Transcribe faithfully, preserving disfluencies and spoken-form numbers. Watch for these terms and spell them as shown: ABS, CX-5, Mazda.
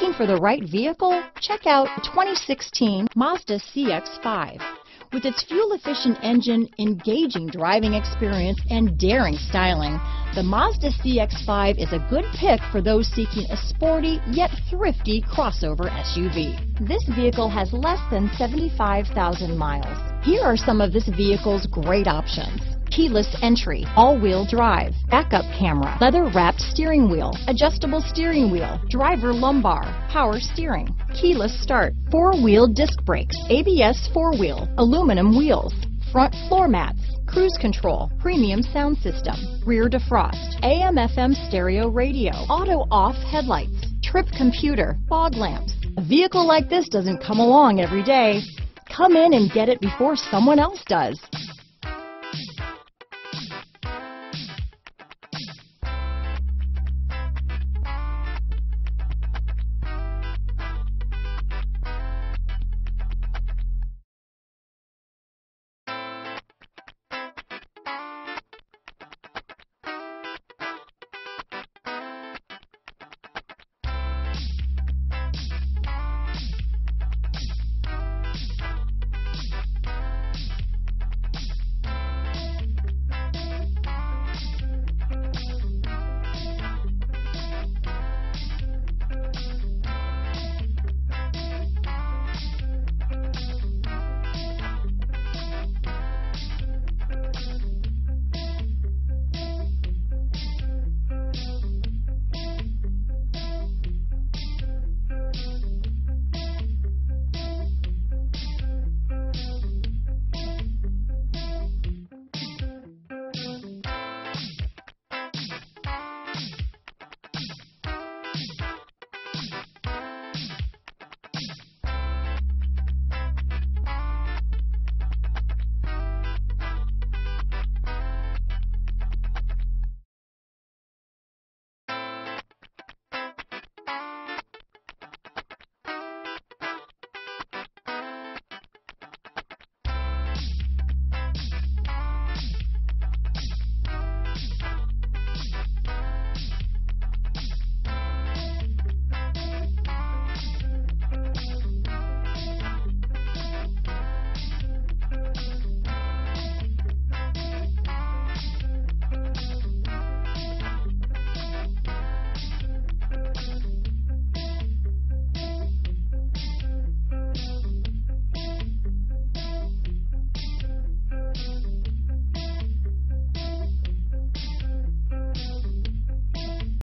Looking for the right vehicle? Check out twenty sixteen Mazda C X five. With its fuel-efficient engine, engaging driving experience, and daring styling, the Mazda C X five is a good pick for those seeking a sporty yet thrifty crossover S U V. This vehicle has less than seventy-five thousand miles. Here are some of this vehicle's great options: keyless entry, all-wheel drive, backup camera, leather-wrapped steering wheel, adjustable steering wheel, driver lumbar, power steering, keyless start, four-wheel disc brakes, A B S four-wheel, aluminum wheels, front floor mats, cruise control, premium sound system, rear defrost, A M F M stereo radio, auto-off headlights, trip computer, fog lamps. A vehicle like this doesn't come along every day. Come in and get it before someone else does.